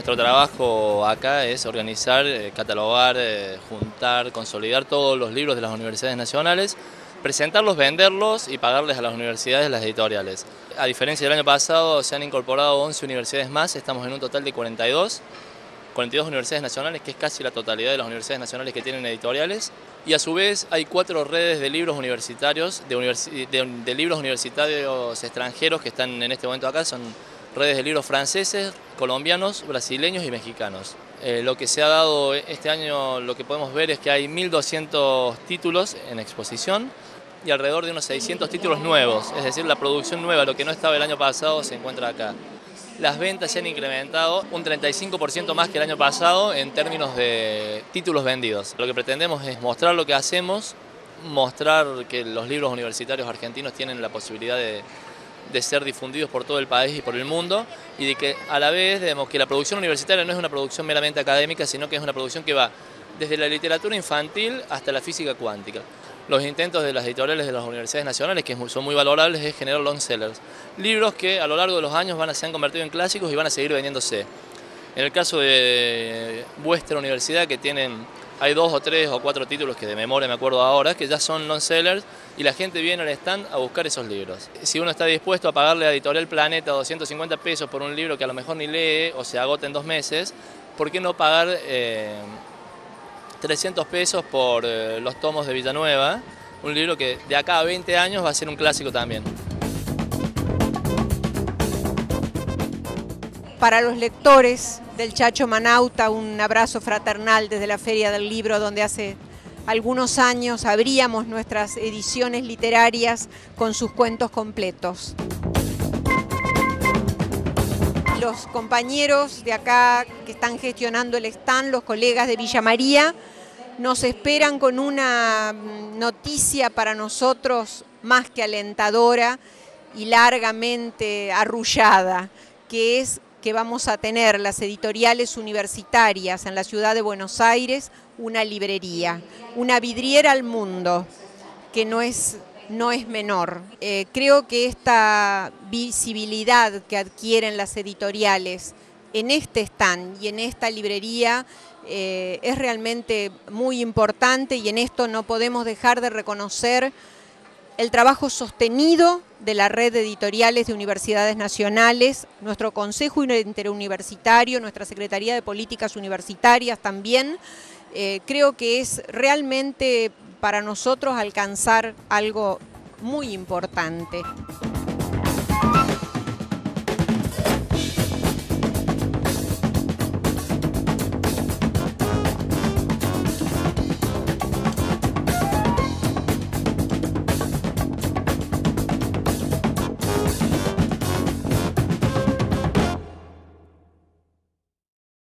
nuestro trabajo acá es organizar, catalogar, juntar, consolidar todos los libros de las universidades nacionales, presentarlos, venderlos y pagarles a las universidades las editoriales. A diferencia del año pasado se han incorporado 11 universidades más, estamos en un total de 42 universidades nacionales, que es casi la totalidad de las universidades nacionales que tienen editoriales, y a su vez hay 4 redes de libros universitarios, de libros universitarios extranjeros que están en este momento acá, son redes de libros franceses, colombianos, brasileños y mexicanos. Lo que se ha dado este año, lo que podemos ver es que hay 1.200 títulos en exposición y alrededor de unos 600 títulos nuevos, es decir, la producción nueva, lo que no estaba el año pasado se encuentra acá. Las ventas se han incrementado un 35% más que el año pasado en términos de títulos vendidos. Lo que pretendemos es mostrar lo que hacemos, mostrar que los libros universitarios argentinos tienen la posibilidad de ser difundidos por todo el país y por el mundo, y de que a la vez vemos que la producción universitaria no es una producción meramente académica, sino que es una producción que va desde la literatura infantil hasta la física cuántica. Los intentos de las editoriales de las universidades nacionales, que son muy valorables, es generar long sellers, libros que a lo largo de los años se han convertido en clásicos y van a seguir vendiéndose. En el caso de vuestra universidad, que hay 2 o 3 o 4 títulos que de memoria me acuerdo ahora, que ya son long sellers, y la gente viene al stand a buscar esos libros. Si uno está dispuesto a pagarle a Editorial Planeta 250 pesos por un libro que a lo mejor ni lee o se agota en 2 meses, ¿por qué no pagar 300 pesos por los tomos de Villanueva? Un libro que de acá a 20 años va a ser un clásico también. Para los lectores del Chacho Manauta, un abrazo fraternal desde la Feria del Libro, donde hace algunos años abríamos nuestras ediciones literarias con sus cuentos completos. Los compañeros de acá que están gestionando el stand, los colegas de Villa María, nos esperan con una noticia para nosotros más que alentadora y largamente arrullada, que es que vamos a tener las editoriales universitarias en la ciudad de Buenos Aires, una librería, una vidriera al mundo, que no es menor. Creo que esta visibilidad que adquieren las editoriales en este stand y en esta librería es realmente muy importante, y en esto no podemos dejar de reconocer el trabajo sostenido de la red de editoriales de universidades nacionales, nuestro Consejo Interuniversitario, nuestra Secretaría de Políticas Universitarias también. Creo que es realmente para nosotros alcanzar algo muy importante.